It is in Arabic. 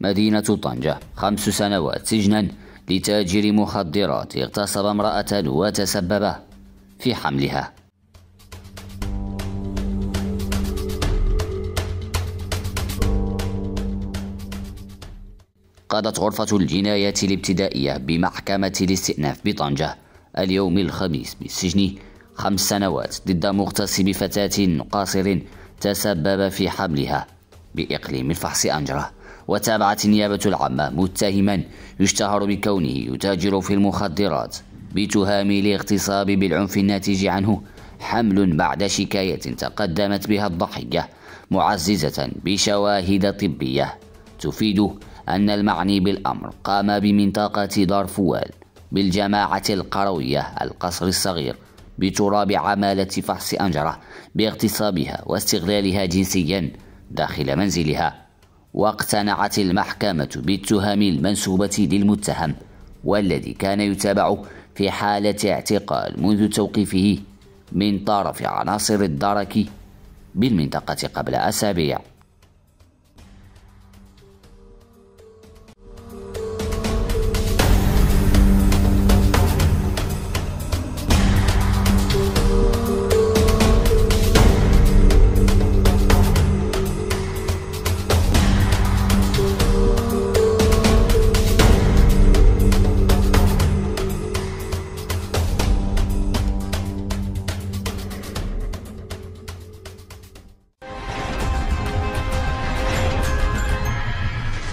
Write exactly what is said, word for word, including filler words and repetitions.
مدينة طنجة، خمس سنوات سجنا لتاجر مخدرات اغتصب امرأة وتسبب في حملها. قضت غرفة الجناية الابتدائية بمحكمة الاستئناف بطنجة اليوم الخميس بالسجن خمس سنوات ضد مغتصب فتاة قاصر تسبب في حملها بإقليم الفحص أنجرة. وتابعت النيابة العامة متهما يشتهر بكونه يتاجر في المخدرات بتهام الاغتصاب بالعنف الناتج عنه، حمل بعد شكاية تقدمت بها الضحية معززة بشواهد طبية تفيد أن المعني بالأمر قام بمنطقة دارفوال بالجماعة القروية القصر الصغير بتراب عمالة فحص أنجرة باغتصابها واستغلالها جنسيا داخل منزلها. واقتنعت المحكمة بالتهم المنسوبة للمتهم والذي كان يتابع في حالة اعتقال منذ توقيفه من طرف عناصر الدرك بالمنطقة قبل أسابيع.